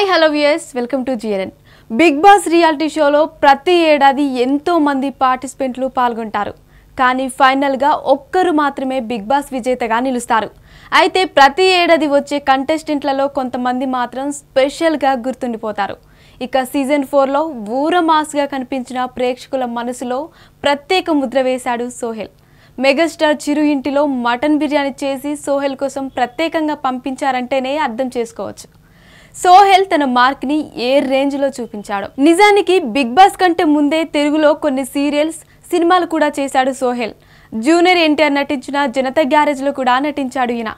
hi hello viewers welcome to GNN Bigg Boss reality షోలో ప్రతి ఏడాది ఎంతో మంది పార్టిసిపెంట్లు పాల్గొంటారు కానీ ఫైనల్ గా ఒక్కరు మాత్రమే బిగ్ బాస్ విజేతగా నిలుస్తారు అయితే ప్రతి ఏడాది వచ్చే కంటెస్టెంట్లలో కొంతమంది మాత్రం స్పెషల్ గా గుర్తుండిపోతారు ఇక సీజన్ 4 లో ఊరమాస్ గా కనిపించిన ప్రేక్షకుల మనసులో ప్రత్యేక ముద్ర వేశాడు సోహెల్ మెగాస్టార్ చిరు ఇంటిలో మటన్ బిర్యానీ చేసి సోహెల్ కోసం ప్రత్యేకంగా పంపించారంటేనే అర్థం చేసుకోవచ్చు సోహెల్ తన మార్క్ ని ఏ రేంజ్ లో చూపించాడు నిజానికి బిగ్ బాస్ కంటే ముందే తెలుగులో కొన్ని సీరియల్స్ సినిమాలు కూడా చేశాడు సోహెల్ జూనియర్ ఎన్టీఆర్ నటించిన జనతా గ్యారేజ్ లో కూడా నటించాడు ఈయన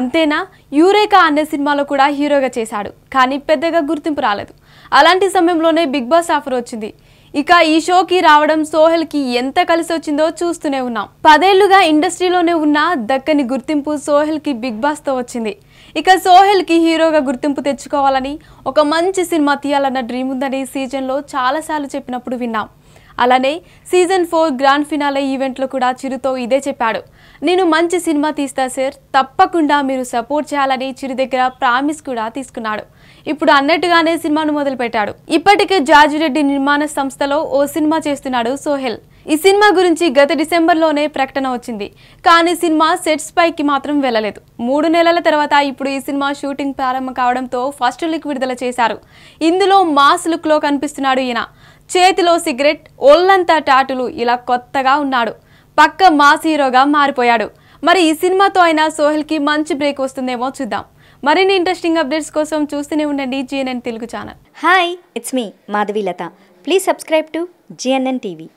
అంతేనా యూరేకా అనే సినిమాలో కూడా హీరోగా చేశాడు కానీ పెద్దగా గుర్తింపు రాలేదు అలాంటి సమయంలోనే బిగ్ బాస్ ఆఫర్ వచ్చింది ఇక ఈ షోకి రావడం సోహెల్ కి ఎంత కలిసి వచ్చిందో చూస్తూనే ఉన్నాం పదేళ్లుగా ఇండస్ట్రీలోనే ఉన్న దక్కని గుర్తింపు సోహెల్ కి బిగ్ బాస్ తో వచ్చింది ఇక సోహెల్ కి హీరోగా గుర్తింపు తెచ్చుకోవాలని ఒక మంచి సినిమా తీయాలన్న డ్రీమ్ ఉందని సీజన్లో చాలాసార్లు చెప్పినప్పుడు విన్నాం అలానే సీజన్ 4 గ్రాండ్ ఫినాలే ఈవెంట్లో కూడా చిరుతో ఇదే చెప్పాడు నేను మంచి సినిమా తీస్తా సార్ తప్పకుండా మీరు సపోర్ట్ చేయాలని చిరు దగ్గర ప్రామిస్ కూడా తీసుకున్నాడు ఇప్పుడు అన్నట్టుగానే సినిమాను మొదలుపెట్టాడు ఇప్పటికే జాజిరెడ్డి నిర్మాణ సంస్థలో ఓ సినిమా చేస్తున్నాడు సోహెల్ ఈ సినిమా గురించి గత డిసెంబర్లోనే ప్రకటన వచ్చింది కానీ సినిమా సెట్స్ పైకి మాత్రం వెళ్ళలేదు 3 నెలల తర్వాత ఇప్పుడు ఈ సినిమా షూటింగ్ ప్రారంభం కావడంతో ఫస్ట్ లుక్ విడుదల చేశారు ఇందులో మాస్ లుక్ లో కనిపిస్తున్నాడు ఈయన చేతిలో సిగరెట్ ఒళ్ళంతా టాటూలు ఇలా కొత్తగా ఉన్నాడు పక్క మాస్ హీరోగా మారిపోయాడు మరి ఈ సినిమాతో అయినా సోహెల్ కి మంచి బ్రేక్ వస్తుందేమో చూద్దాం మరిన్ని ఇంట్రెస్టింగ్ అప్డేట్స్ కోసం చూస్తూనే ఉండండి GNN Telugu channel hi it's me Madhavi Latha please subscribe to GNN TV